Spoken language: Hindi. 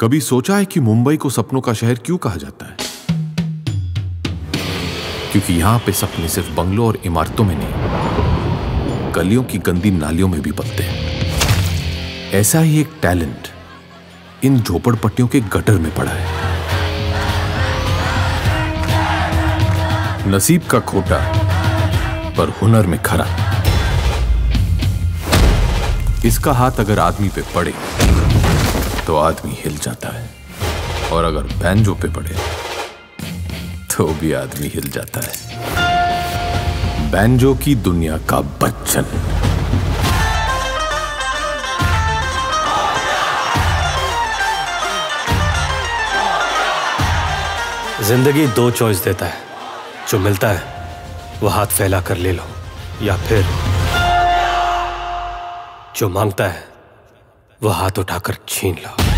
कभी सोचा है कि मुंबई को सपनों का शहर क्यों कहा जाता है? क्योंकि यहां पे सपने सिर्फ बंगलों और इमारतों में नहीं, गलियों की गंदी नालियों में भी पलते हैं। ऐसा ही एक टैलेंट इन झोपड़पट्टियों के गटर में पड़ा है। नसीब का खोटा पर हुनर में खरा, इसका हाथ अगर आदमी पे पड़े तो आदमी हिल जाता है, और अगर बैंजो पे पड़े तो भी आदमी हिल जाता है। बैंजो की दुनिया का बच्चन। जिंदगी दो चॉइस देता है, जो मिलता है वो हाथ फैला कर ले लो, या फिर जो मांगता है वो हाथ उठाकर छीन लो।